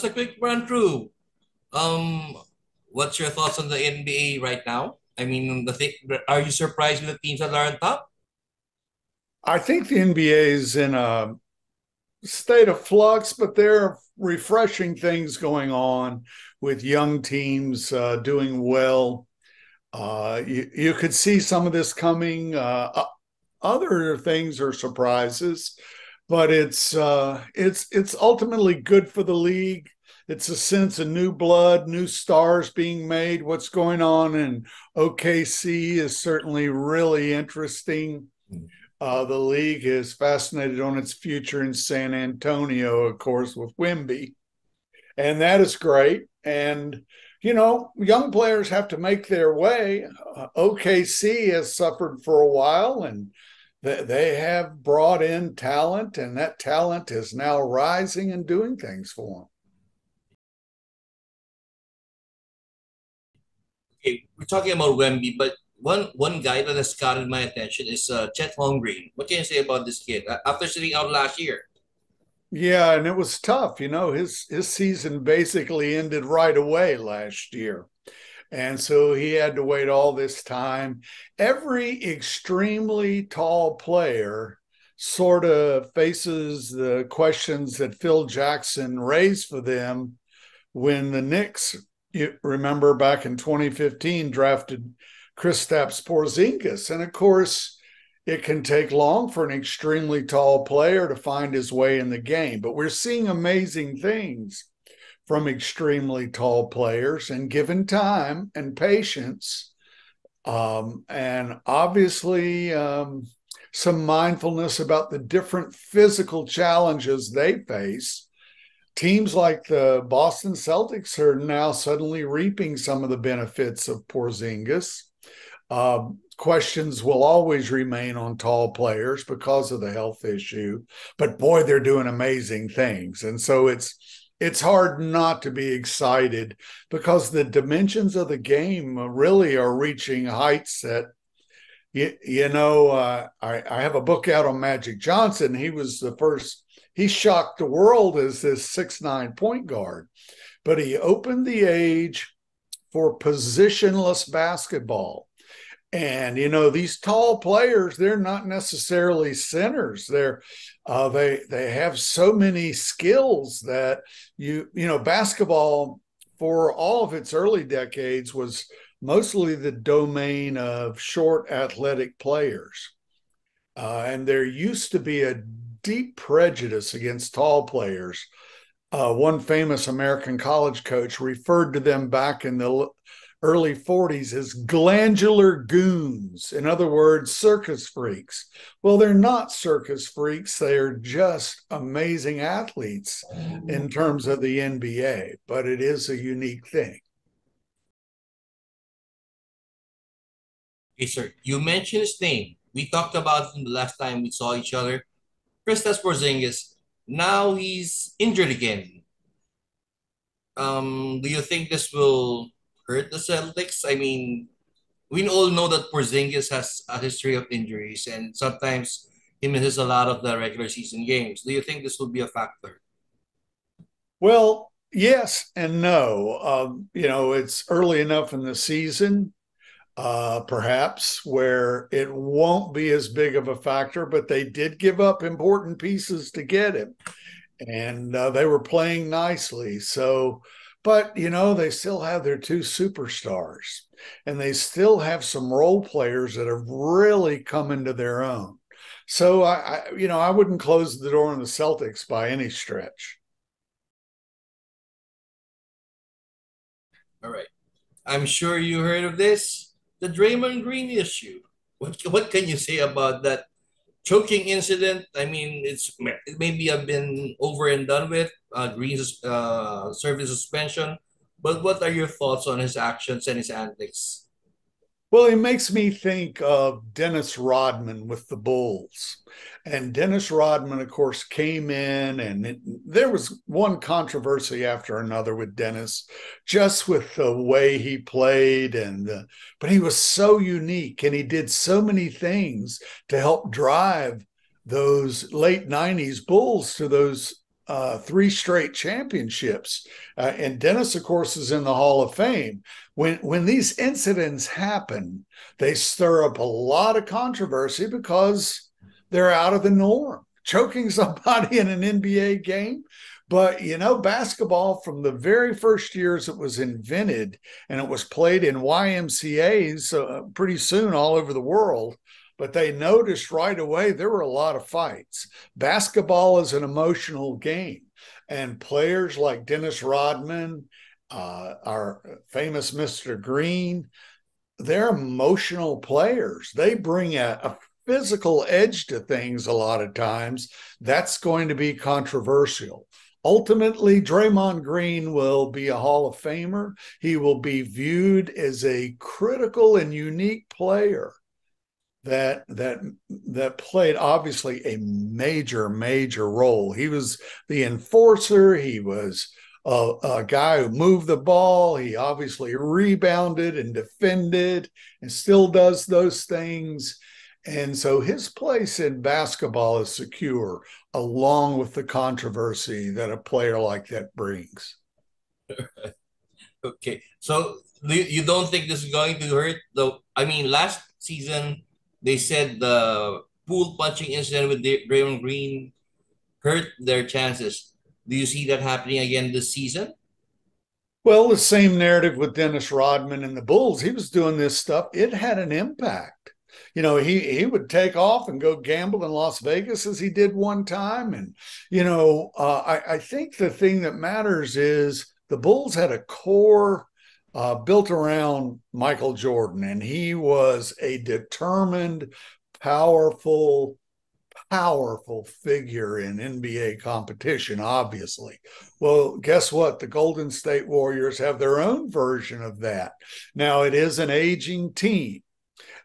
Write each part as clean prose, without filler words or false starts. just a quick run through. What's your thoughts on the NBA right now? I mean, are you surprised with the teams that are on top? I think the NBA is in a state of flux, but there are refreshing things going on with young teams doing well. You could see some of this coming. Other things are surprises, but it's ultimately good for the league. It's a sense of new blood, new stars being made. What's going on in OKC is certainly really interesting. The league is fascinated on its future in San Antonio, of course, with Wemby. And that is great. And, you know, young players have to make their way. OKC has suffered for a while, and they have brought in talent, and that talent is now rising and doing things for them. Okay, we're talking about Wemby, but one guy that has caught my attention is Chet Holmgren. What can you say about this kid after sitting out last year? Yeah, and it was tough. You know, his season basically ended right away last year. And so he had to wait all this time. Every extremely tall player sort of faces the questions that Phil Jackson raised for them when the Knicks, you remember back in 2015, drafted Kristaps Porzingis. And, of course, it can take long for an extremely tall player to find his way in the game. But we're seeing amazing things from extremely tall players. And given time and patience and obviously some mindfulness about the different physical challenges they face, teams like the Boston Celtics are now suddenly reaping some of the benefits of Porzingis. Questions will always remain on tall players because of the health issue, but boy, they're doing amazing things. And so it's hard not to be excited because the dimensions of the game really are reaching heights that, I have a book out on Magic Johnson. He was the first. He shocked the world as this 6'9" point guard, but he opened the age for positionless basketball. And, you know, these tall players, they're not necessarily centers. They're they have so many skills that, you know, basketball for all of its early decades was mostly the domain of short athletic players. And there used to be a deep prejudice against tall players. One famous American college coach referred to them back in the early 40s as glandular goons. In other words, circus freaks. Well, they're not circus freaks. They are just amazing athletes in terms of the NBA, but it is a unique thing. Hey, sir, you mentioned his name. We talked about him the last time we saw each other. Kristaps Porzingis, now he's injured again. Do you think this will hurt the Celtics? I mean, we all know that Porzingis has a history of injuries, and sometimes he misses a lot of the regular season games. Do you think this will be a factor? Well, yes and no. You know, it's early enough in the season, perhaps, where it won't be as big of a factor, but they did give up important pieces to get him, and they were playing nicely. So, but, you know, they still have their two superstars, and they still have some role players that have really come into their own. So, I wouldn't close the door on the Celtics by any stretch. All right. I'm sure you heard of this, the Draymond Green issue. What can you say about that choking incident? I mean, it maybe have been over and done with. Green's service suspension, but what are your thoughts on his actions and his antics? Well, it makes me think of Dennis Rodman with the Bulls. And Dennis Rodman, of course, came in, and there was one controversy after another with Dennis, just with the way he played. But he was so unique, and he did so many things to help drive those late 90s Bulls to those three straight championships. And Dennis, of course, is in the Hall of Fame. When these incidents happen, they stir up a lot of controversy because they're out of the norm. Choking somebody in an NBA game. But, you know, basketball from the very first years it was invented and it was played in YMCAs pretty soon all over the world. But they noticed right away there were a lot of fights. Basketball is an emotional game. And players like Dennis Rodman, our famous Mr. Green, they're emotional players. They bring a physical edge to things a lot of times. That's going to be controversial. Ultimately, Draymond Green will be a Hall of Famer. He will be viewed as a critical and unique player that played obviously a major role. He was the enforcer. He was a guy who moved the ball. He obviously rebounded and defended and still does those things. And so his place in basketball is secure, along with the controversy that a player like that brings. Okay. So you don't think this is going to hurt? Last season, they said the pool punching incident with Draymond Green hurt their chances. Do you see that happening again this season? Well, the same narrative with Dennis Rodman and the Bulls. He was doing this stuff. It had an impact. You know, he would take off and go gamble in Las Vegas as he did one time. And, you know, I think the thing that matters is the Bulls had a core built around Michael Jordan. And he was a determined, powerful figure in NBA competition, obviously. Well, guess what? The Golden State Warriors have their own version of that. Now, it is an aging team.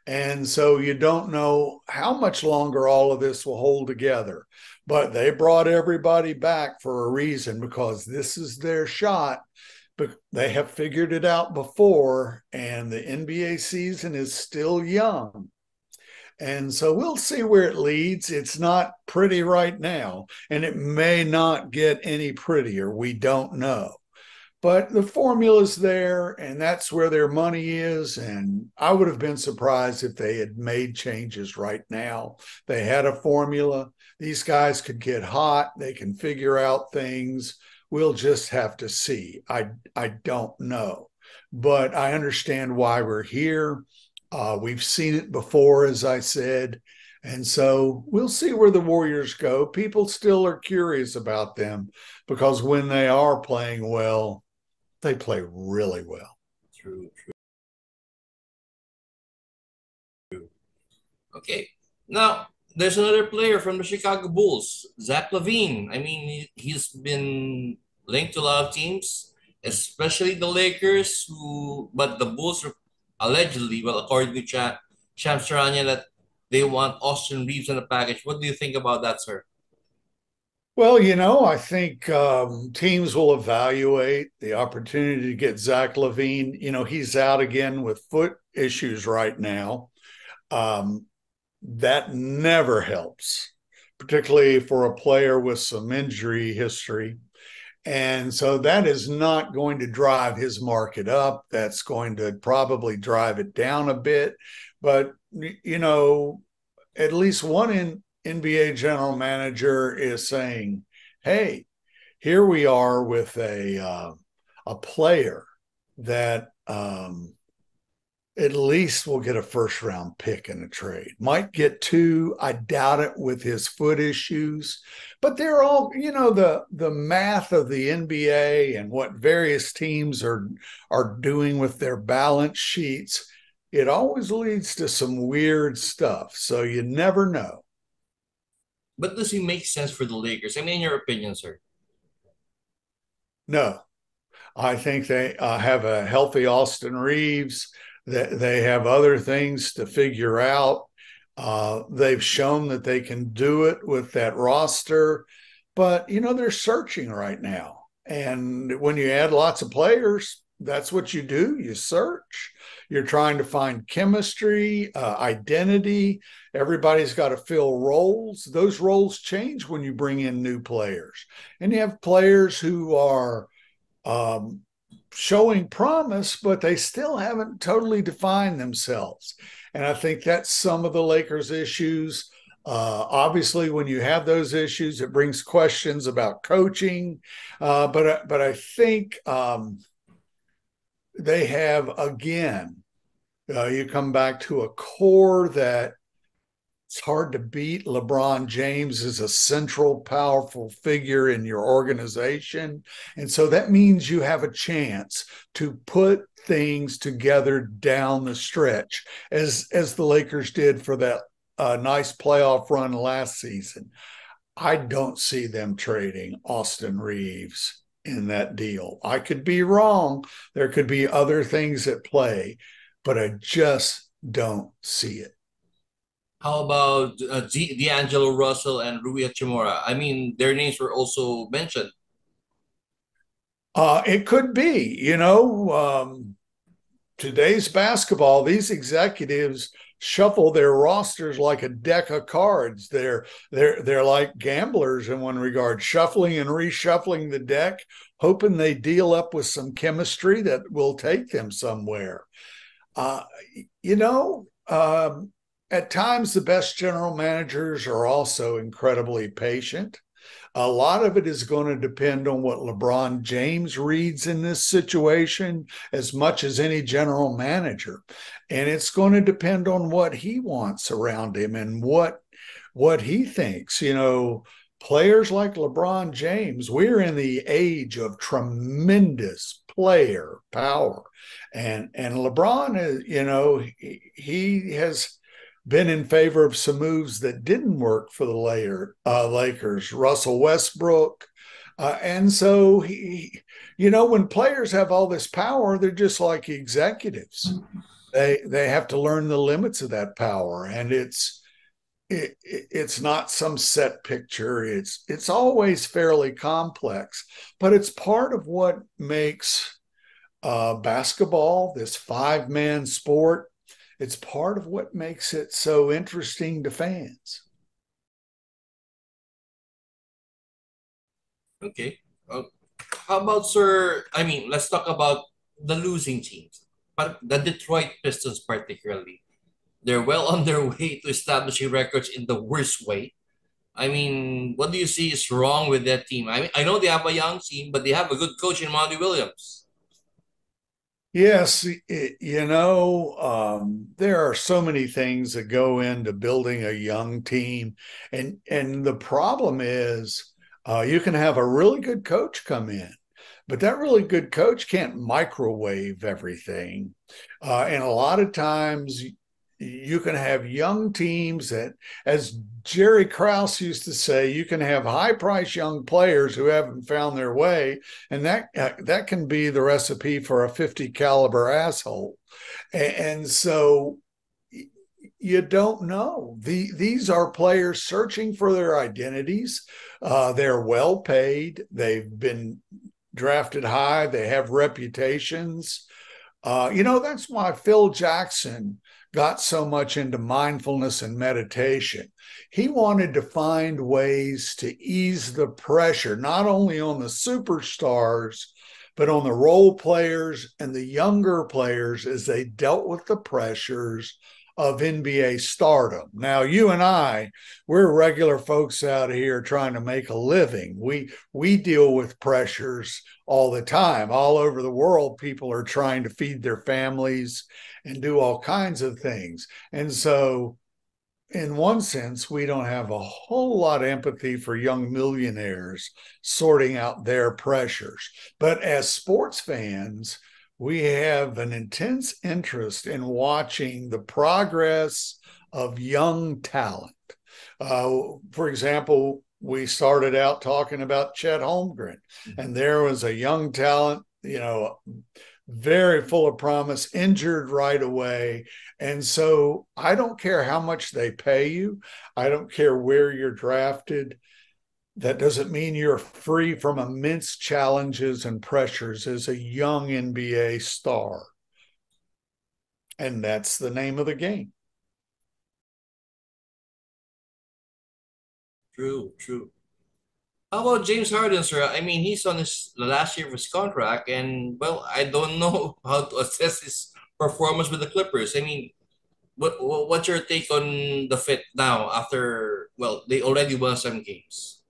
And so you don't know how much longer all of this will hold together. But they brought everybody back for a reason, because this is their shot. But they have figured it out before, and the NBA season is still young. And so we'll see where it leads. It's not pretty right now, and it may not get any prettier. We don't know. But the formula's there, and that's where their money is. And I would have been surprised if they had made changes right now. They had a formula. These guys could get hot. They can figure out things. We'll just have to see. I don't know. But I understand why we're here. We've seen it before, as I said. And so we'll see where the Warriors go. People still are curious about them because when they are playing well, they play really well. True. Okay. Now, there's another player from the Chicago Bulls, Zach LaVine. I mean, he's been linked to a lot of teams, especially the Lakers, but the Bulls are allegedly, well, according to Shams Charania, that they want Austin Reeves in the package. What do you think about that, sir? Well, you know, I think teams will evaluate the opportunity to get Zach LaVine. You know, he's out again with foot issues right now. That never helps, particularly for a player with some injury history. And so that is not going to drive his market up. That's going to probably drive it down a bit. But, you know, at least one NBA general manager is saying, hey, here we are with a player that at least will get a first-round pick in a trade. Might get two. I doubt it with his foot issues. But they're all, you know, the math of the NBA and what various teams are doing with their balance sheets, it always leads to some weird stuff. So you never know. But does he make sense for the Lakers? I mean, in your opinion, sir? No. I think they have a healthy Austin Reeves. They have other things to figure out. They've shown that they can do it with that roster. But, you know, they're searching right now. And when you add lots of players, that's what you do. You search. You're trying to find chemistry, identity. Everybody's got to fill roles. Those roles change when you bring in new players. And you have players who are showing promise, but they still haven't totally defined themselves. And I think that's some of the Lakers' issues. Obviously, when you have those issues, it brings questions about coaching. But I think they have, again, you come back to a core that it's hard to beat. LeBron James is a central, powerful figure in your organization. And so that means you have a chance to put things together down the stretch, as the Lakers did for that nice playoff run last season. I don't see them trading Austin Reeves in that deal. I could be wrong. There could be other things at play, but I just don't see it. How about D'Angelo Russell and Rui Hachimura? I mean, their names were also mentioned. It could be, you know, today's basketball, these executives shuffle their rosters like a deck of cards. They're like gamblers in one regard, shuffling and reshuffling the deck, hoping they deal up with some chemistry that will take them somewhere. At times, the best general managers are also incredibly patient. A lot of it is going to depend on what LeBron James reads in this situation as much as any general manager. And it's going to depend on what he wants around him and what he thinks. You know, players like LeBron James, we're in the age of tremendous player power. And LeBron, is, you know, he has been in favor of some moves that didn't work for the Lakers, Russell Westbrook. And so, when players have all this power, they're just like executives. They have to learn the limits of that power. And it's not some set picture. It's always fairly complex, but it's part of what makes basketball, this five-man sport, it's part of what makes it so interesting to fans. Okay. How about, sir, I mean, let's talk about the losing teams, but the Detroit Pistons particularly. They're well on their way to establishing records in the worst way. I mean, what do you see is wrong with that team? I mean, I know they have a young team, but they have a good coach in Monty Williams. Yes, there are so many things that go into building a young team. And the problem is you can have a really good coach come in, but that really good coach can't microwave everything. And a lot of times you can have young teams that, as Jerry Krause used to say, you can have high-priced young players who haven't found their way, and that can be the recipe for a 50-caliber asshole. And so you don't know. These are players searching for their identities. They're well-paid. They've been drafted high. They have reputations. That's why Phil Jackson got so much into mindfulness and meditation. He wanted to find ways to ease the pressure, not only on the superstars, but on the role players and the younger players as they dealt with the pressures of NBA stardom. Now, you and I, we're regular folks out here trying to make a living. We deal with pressures all the time. All over the world, people are trying to feed their families and do all kinds of things. And so, in one sense, we don't have a whole lot of empathy for young millionaires sorting out their pressures. But as sports fans, we have an intense interest in watching the progress of young talent. For example, we started out talking about Chet Holmgren, and there was a young talent, very full of promise, injured right away. And so I don't care how much they pay you. I don't care where you're drafted. That doesn't mean you're free from immense challenges and pressures as a young NBA star. And that's the name of the game. True, true. How about James Harden, sir? I mean, he's on the last year of his contract, and, well, I don't know how to assess his performance with the Clippers. I mean, what's your take on the fit now after, well, they already won some games?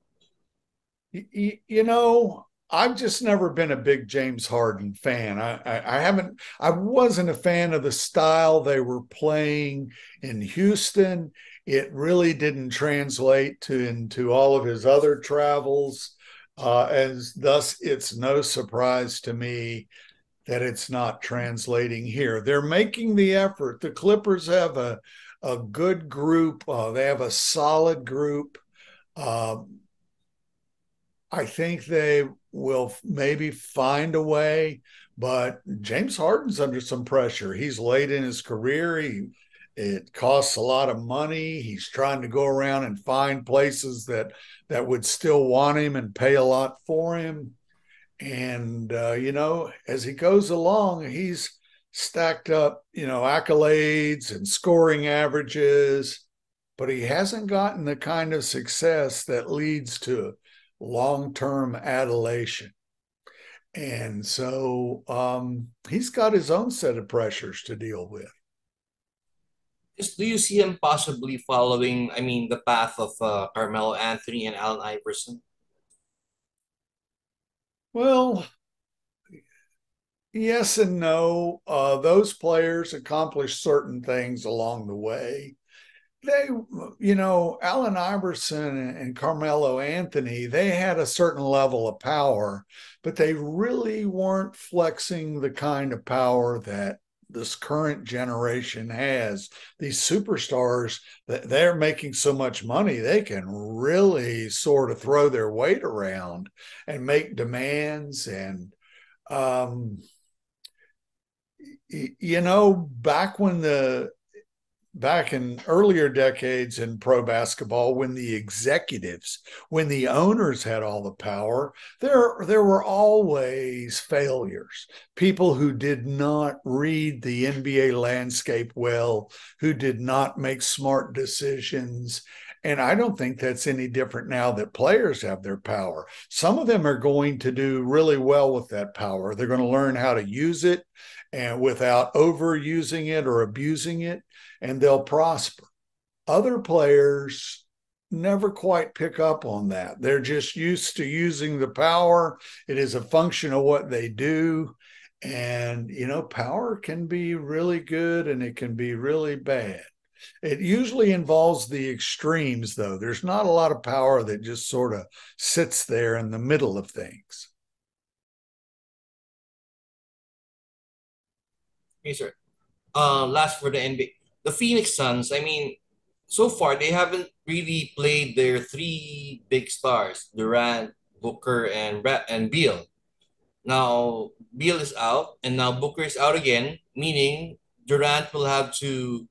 You know, I've just never been a big James Harden fan. I wasn't a fan of the style they were playing in Houston. It really didn't translate into all of his other travels. And thus, it's no surprise to me that it's not translating here. They're making the effort. The Clippers have a good group. They have a solid group. I think they will maybe find a way, but James Harden's under some pressure. He's late in his career. It costs a lot of money. He's trying to go around and find places that would still want him and pay a lot for him. And, you know, as he goes along, he's stacked up, you know, accolades and scoring averages, but he hasn't gotten the kind of success that leads to long-term adulation. And so he's got his own set of pressures to deal with. Do you see him possibly following, I mean, the path of Carmelo Anthony and Allen Iverson? Well, yes and no. Those players accomplished certain things along the way. They, you know, Allen Iverson and Carmelo Anthony, they had a certain level of power, but they really weren't flexing the kind of power that this current generation has. These superstars, they're making so much money, they can really sort of throw their weight around and make demands. And, you know, back in earlier decades in pro basketball, when the executives, when the owners had all the power, there were always failures, people who did not read the NBA landscape well, who did not make smart decisions. And I don't think that's any different now that players have their power. Some of them are going to do really well with that power. They're going to learn how to use it and without overusing it or abusing it, and they'll prosper. Other players never quite pick up on that. They're just used to using the power. It is a function of what they do. And, you know, power can be really good and it can be really bad. It usually involves the extremes, though. There's not a lot of power that just sort of sits there in the middle of things. Hey, sir. Last for the NBA. The Phoenix Suns, I mean, so far, they haven't really played their three big stars, Durant, Booker, and Beal. Now, Beal is out, and now Booker is out again, meaning Durant will have to,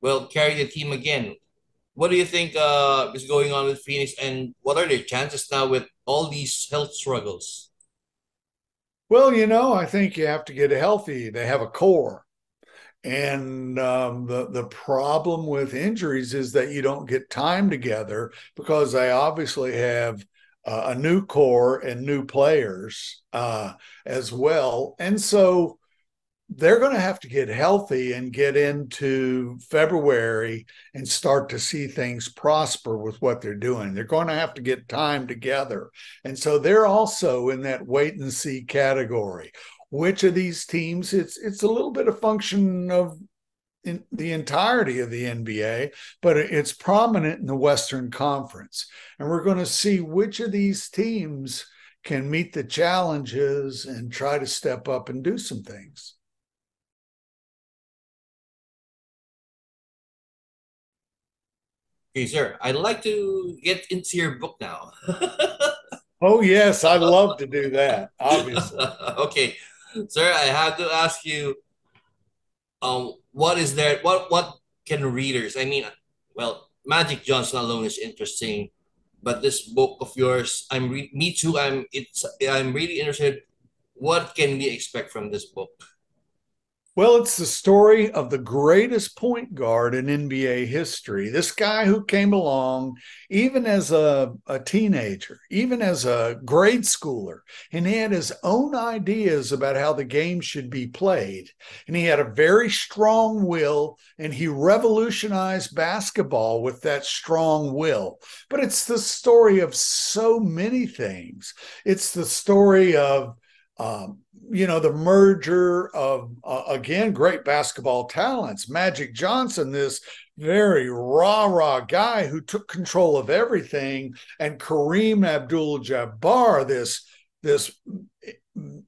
well, carry the team again. What do you think is going on with Phoenix, and what are their chances now with all these health struggles? Well, you know, I think you have to get healthy. They have a core. And the problem with injuries is that you don't get time together because they obviously have a new core and new players as well. And so they're going to have to get healthy and get into February and start to see things prosper with what they're doing. They're going to have to get time together. And so they're also in that wait and see category. Which of these teams, it's a little bit a function of the entirety of the NBA, but it's prominent in the Western Conference. And we're going to see which of these teams can meet the challenges and try to step up and do some things. Okay, sir, I'd like to get into your book now. Oh, yes, I'd love to do that, obviously. Okay. Sir, I have to ask you, what can readers, I mean, well, Magic Johnson alone is interesting, but this book of yours, I'm really interested. What can we expect from this book? Well, it's the story of the greatest point guard in NBA history. This guy who came along even as a teenager, even as a grade schooler, and he had his own ideas about how the game should be played. And he had a very strong will, and he revolutionized basketball with that strong will. But it's the story of so many things. It's the story of the merger of, again, great basketball talents. Magic Johnson, this very rah-rah guy who took control of everything, and Kareem Abdul Jabbar,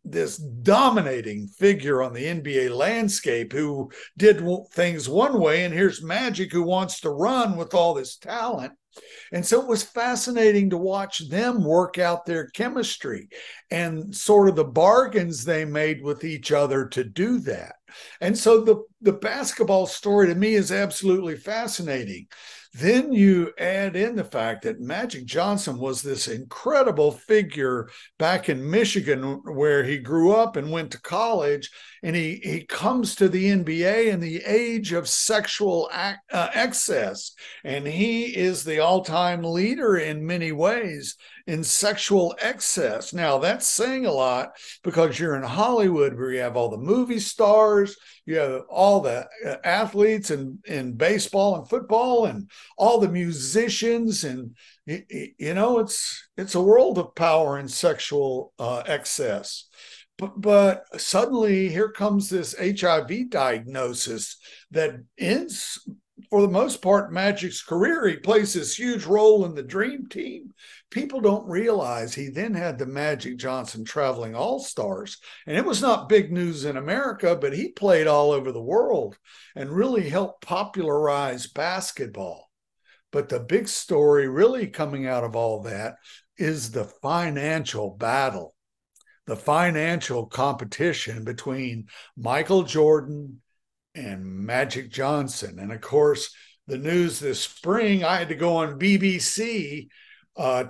this dominating figure on the NBA landscape who did things one way, and here's Magic who wants to run with all this talent. And so it was fascinating to watch them work out their chemistry and sort of the bargains they made with each other to do that. And so the basketball story to me is absolutely fascinating. Then you add in the fact that Magic Johnson was this incredible figure back in Michigan where he grew up and went to college, and he comes to the NBA in the age of sexual excess, and he is the all-time leader in many ways in sexual excess. Now, that's saying a lot because you're in Hollywood where you have all the movie stars, you have all the athletes in baseball and football and all the musicians. And, it's a world of power and sexual excess. But suddenly here comes this HIV diagnosis that ends, for the most part, Magic's career. He plays this huge role in the Dream Team. People don't realize he then had the Magic Johnson Traveling All-Stars. And it was not big news in America, but he played all over the world and really helped popularize basketball. But the big story really coming out of all that is the financial battle, the financial competition between Michael Jordan and Magic Johnson. And of course, the news this spring, I had to go on BBC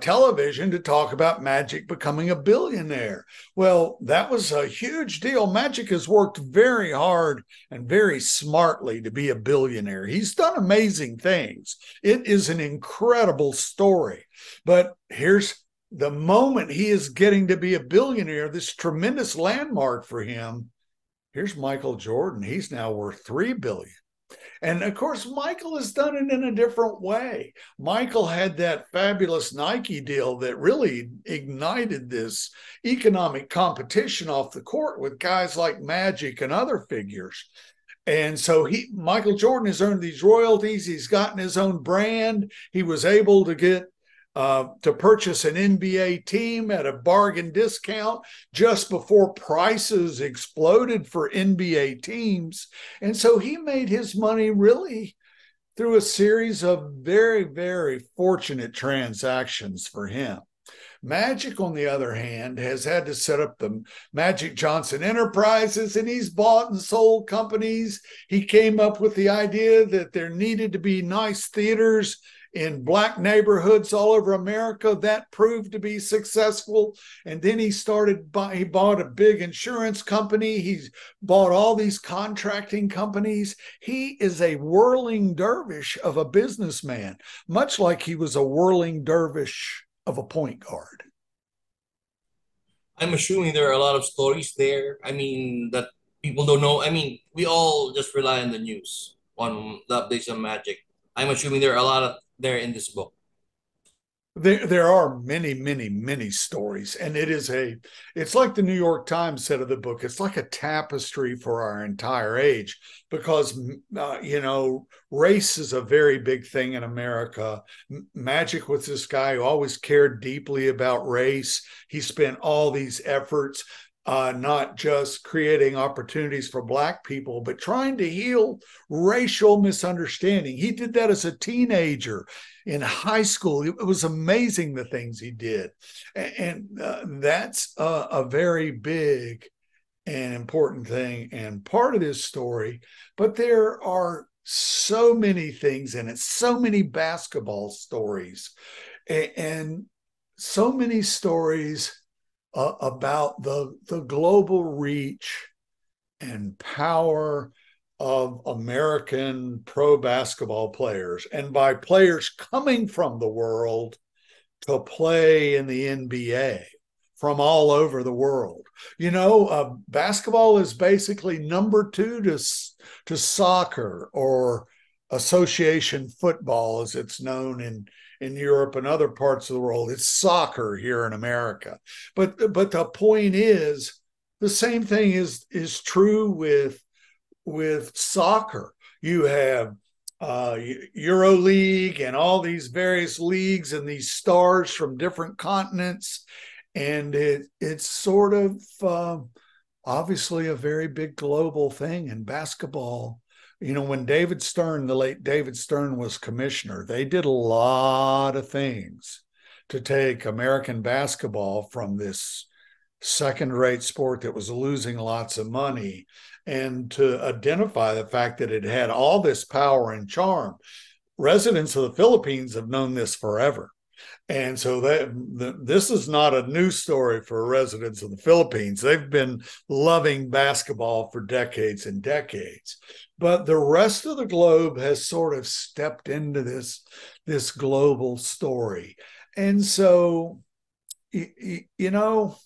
television to talk about Magic becoming a billionaire. Well, that was a huge deal. Magic has worked very hard and very smartly to be a billionaire. He's done amazing things. It is an incredible story. But here's the moment he is getting to be a billionaire, this tremendous landmark for him. Here's Michael Jordan. He's now worth $3 billion. And, of course, Michael has done it in a different way. Michael had that fabulous Nike deal that really ignited this economic competition off the court with guys like Magic and other figures. And so Michael Jordan has earned these royalties. He's gotten his own brand. He was able to get to purchase an NBA team at a bargain discount just before prices exploded for NBA teams. And so he made his money really through a series of very, very fortunate transactions for him. Magic, on the other hand, has had to set up the Magic Johnson Enterprises, and he's bought and sold companies. He came up with the idea that there needed to be nice theaters in black neighborhoods all over America. That proved to be successful. And then he bought a big insurance company. He's bought all these contracting companies. He is a whirling dervish of a businessman, much like he was a whirling dervish of a point guard. I'm assuming there are a lot of stories there. I mean, that people don't know. I mean, we all just rely on the news, on the updates on Magic. I'm assuming there are a lot of there in this book. There are many, many, many stories. And it's like the New York Times said of the book, it's like a tapestry for our entire age, because, race is a very big thing in America. Magic was this guy who always cared deeply about race. He spent all these efforts, not just creating opportunities for Black people, but trying to heal racial misunderstanding. He did that as a teenager in high school. It was amazing the things he did. And that's a very big and important thing and part of this story. But there are so many things in it, so many basketball stories, and so many stories about the global reach and power of American pro basketball players, and by players coming from the world to play in the NBA from all over the world. You know, basketball is basically number two to soccer, or association football, as it's known in Europe and other parts of the world. It's soccer here in America. But the point is, the same thing is true with soccer. You have EuroLeague and all these various leagues and these stars from different continents. And it's sort of obviously a very big global thing. And basketball, you know, when David Stern, the late David Stern, was commissioner, they did a lot of things to take American basketball from this second-rate sport that was losing lots of money, and to identify the fact that it had all this power and charm. Residents of the Philippines have known this forever. And so this is not a new story for residents of the Philippines. They've been loving basketball for decades and decades. But the rest of the globe has sort of stepped into this global story. And so, you know,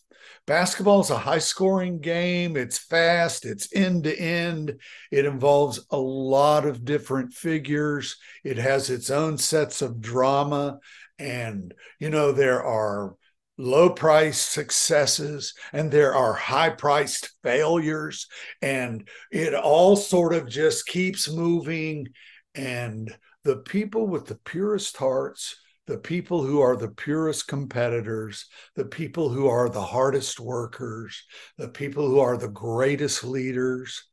basketball is a high-scoring game. It's fast. It's end-to-end. It involves a lot of different figures. It has its own sets of drama. And, you know, there are low-priced successes and there are high-priced failures. And it all sort of just keeps moving. And the people with the purest hearts, the people who are the purest competitors, the people who are the hardest workers, the people who are the greatest leaders,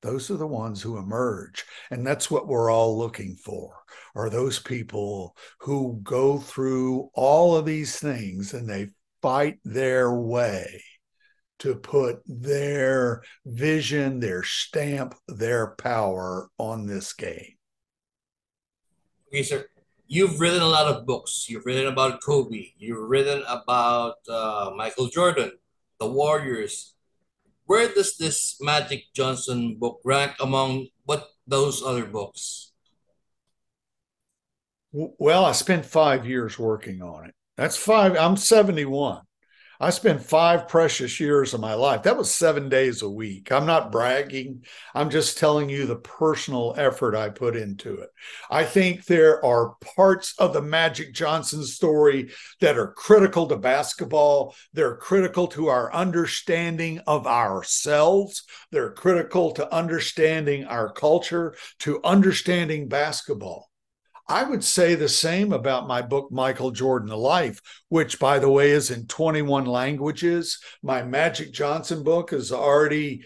those are the ones who emerge. And that's what we're all looking for, are those people who go through all of these things and they fight their way to put their vision, their stamp, their power on this game. Okay, sir. You've written a lot of books. You've written about Kobe. You've written about Michael Jordan, the Warriors. Where does this Magic Johnson book rank among those other books? Well, I spent 5 years working on it. That's five. I'm 71. I spent 5 precious years of my life. That was 7 days a week. I'm not bragging. I'm just telling you the personal effort I put into it. I think there are parts of the Magic Johnson story that are critical to basketball. They're critical to our understanding of ourselves. They're critical to understanding our culture, to understanding basketball. I would say the same about my book, Michael Jordan, The Life, which, by the way, is in 21 languages. My Magic Johnson book is already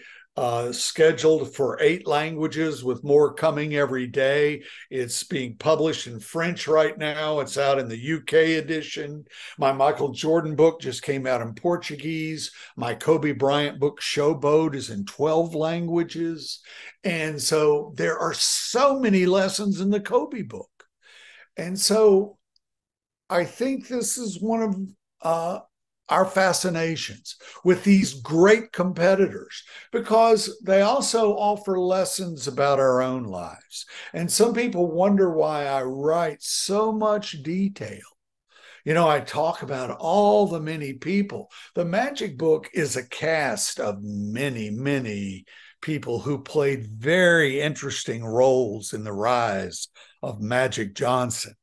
scheduled for 8 languages, with more coming every day. It's being published in French right now. It's out in the UK edition. My Michael Jordan book just came out in Portuguese. My Kobe Bryant book, Showboat, is in 12 languages. And so there are so many lessons in the Kobe book. And so I think this is one of our fascinations with these great competitors, because they also offer lessons about our own lives. And some people wonder why I write so much detail. You know, I talk about all the many people. The Magic book is a cast of many, many people who played very interesting roles in the rise of Magic Johnson.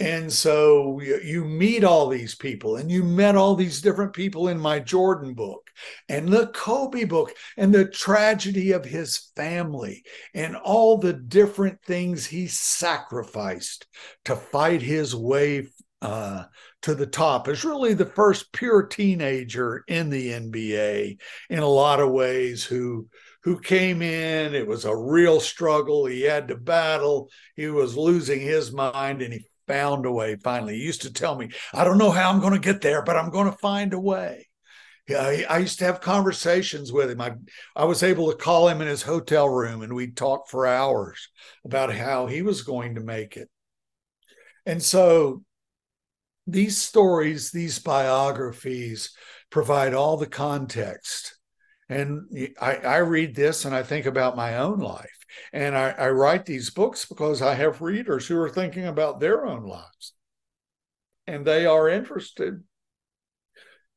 And so you meet all these people, and you met all these different people in my Jordan book and the Kobe book, and the tragedy of his family and all the different things he sacrificed to fight his way to the top. Is really the first pure teenager in the NBA in a lot of ways who came in. It was a real struggle. He had to battle. He was losing his mind, and he found a way finally. He used to tell me, I don't know how I'm going to get there, but I'm going to find a way. I used to have conversations with him. I was able to call him in his hotel room, and we'd talk for hours about how he was going to make it. And so these stories, these biographies, provide all the context And I read this and I think about my own life. And I write these books because I have readers who are thinking about their own lives. And they are interested.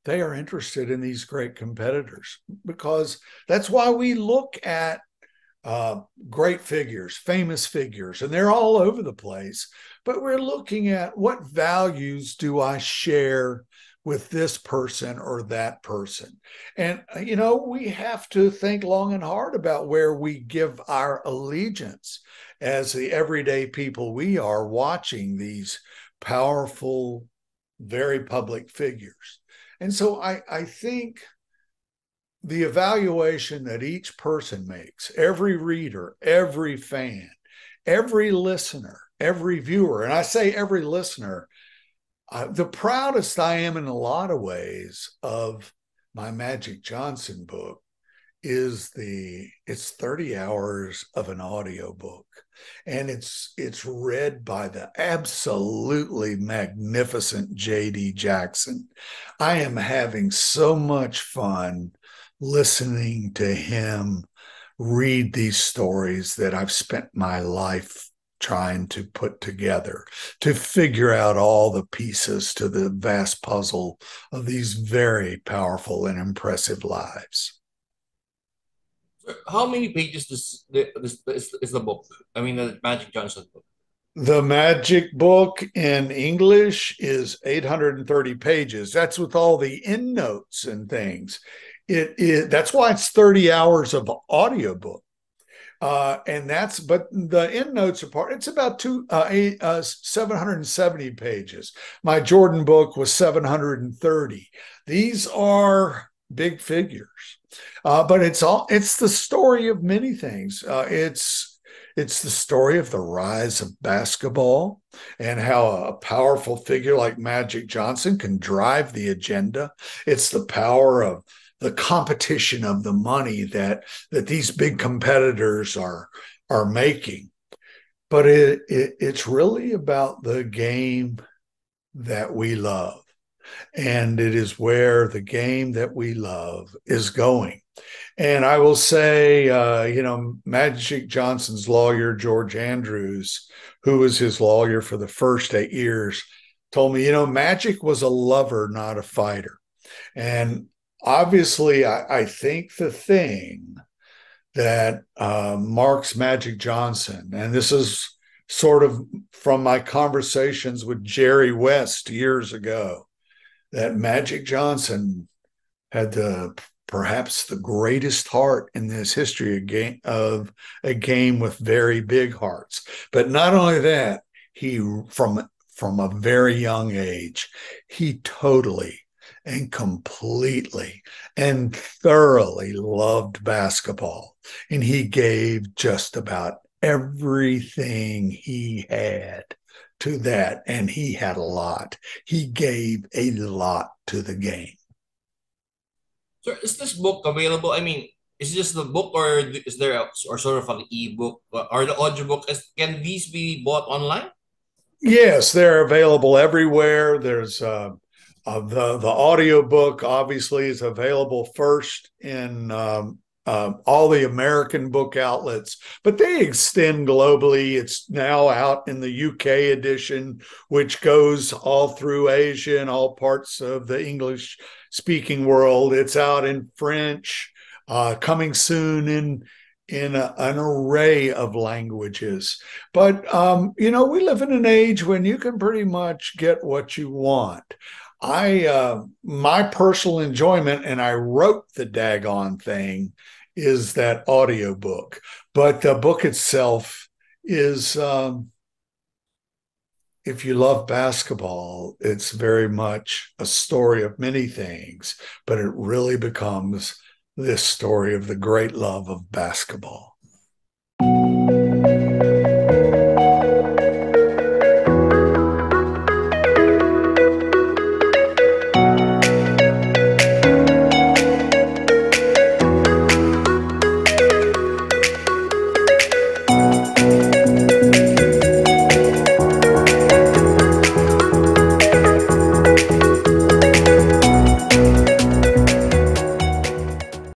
They are interested in these great competitors, because that's why we look at great figures, famous figures, and they're all over the place. But we're looking at what values do I share with this person or that person. And, you know, we have to think long and hard about where we give our allegiance as the everyday people we are watching these powerful, very public figures. And so I think the evaluation that each person makes, every reader, every fan, every listener, every viewer, and I say every listener, the proudest I am in a lot of ways of my Magic Johnson book is it's 30 hours of an audio book, and it's read by the absolutely magnificent J.D. Jackson. I am having so much fun listening to him read these stories that I've spent my life trying to put together, to figure out all the pieces to the vast puzzle of these very powerful and impressive lives. How many pages is the book? I mean, the Magic Johnson book. The Magic book in English is 830 pages. That's with all the endnotes and things. That's why it's 30 hours of audiobook. But the endnotes are part. It's about 770 pages. My Jordan book was 730. These are big figures, but it's the story of many things. It's the story of the rise of basketball and how a powerful figure like Magic Johnson can drive the agenda. It's the power of the competition of the money that these big competitors are making. But it's really about the game that we love. And it is where the game that we love is going. And I will say, Magic Johnson's lawyer, George Andrews, who was his lawyer for the first 8 years, told me, Magic was a lover, not a fighter. And obviously, I think the thing that marks Magic Johnson, and this is sort of from my conversations with Jerry West years ago, that Magic Johnson had perhaps the greatest heart in this history of a game with very big hearts. But not only that, he from a very young age, he totally and completely and thoroughly loved basketball. And he gave just about everything he had to that. And he had a lot. He gave a lot to the game. So is this book available? I mean, is this the book, or is there sort of an ebook or the audiobook? Can these be bought online? Yes, they're available everywhere. There's the audiobook obviously is available first in all the American book outlets, but they extend globally. It's now out in the UK edition, which goes all through Asia and all parts of the English-speaking world. It's out in French, coming soon in an array of languages. But, we live in an age when you can pretty much get what you want. My personal enjoyment, and I wrote the daggone thing, is that audiobook. But the book itself is, if you love basketball, it's very much a story of many things, but it really becomes this story of the great love of basketball.